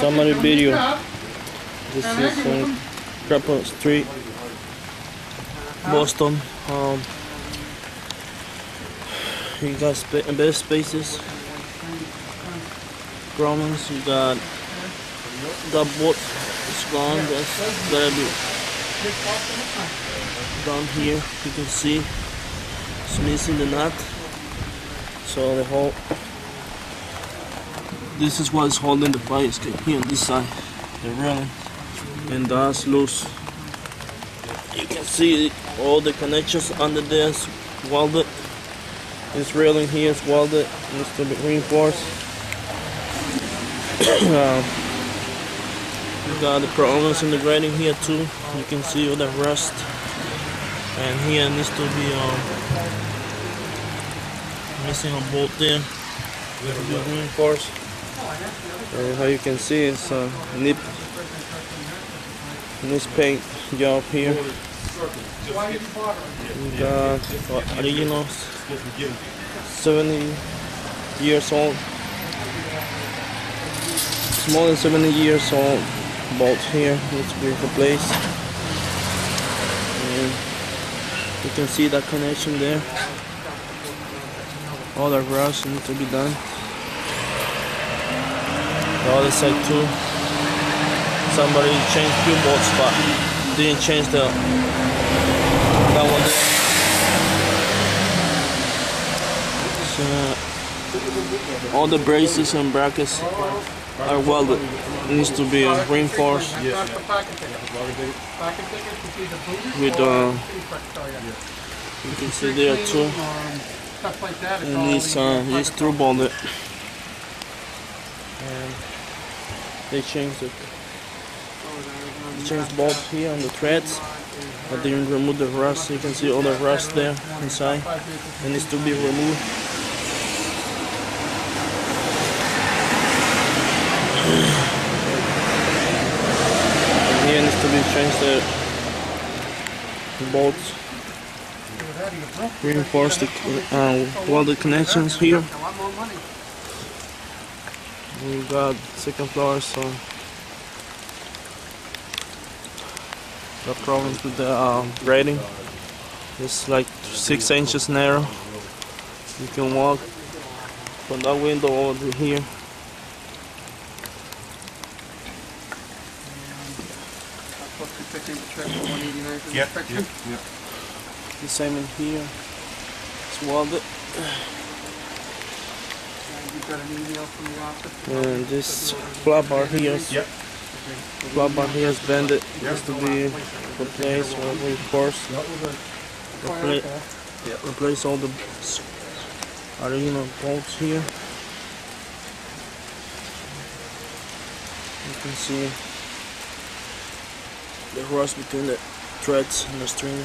Summary video. This is on Crampon Street, Boston. You got bed spaces, Brahmins, you got that boat is gone, that's gotta be down here. You can see it's missing the nut, so the whole, this is what is holding the place here on this side, the railing, and that's loose. You can see all the connections under there is welded. This railing here is welded, needs to be reinforced. You got the problems in the grading here too. You can see all the rust, and here needs to be missing a bolt there. Needs to be reinforced. How you can see, it's a nip. This paint job here. We got originals, 70 years old, it's more than 70 years old bolts here, needs to be replaced. And you can see that connection there, all the rust needs to be done. The other side too, somebody changed few bolts but didn't change that one there. All the braces and brackets are welded. It needs to be reinforced with you can see there too. And it's through bonded. And they changed it. They changed bolts here on the threads. I didn't remove the rust. You can see all the rust there inside. It needs to be removed. Here needs to be changed the bolts, reinforce the welded connections here. We got second floor, so the problems with the grading. It's like 6 inches narrow. You can walk from that window over here. Yep. The same in here. It's welded. And this flat bar here is bended. It has to be replaced or reinforced. Replace all the original bolts here. You can see the rust between the threads and the string.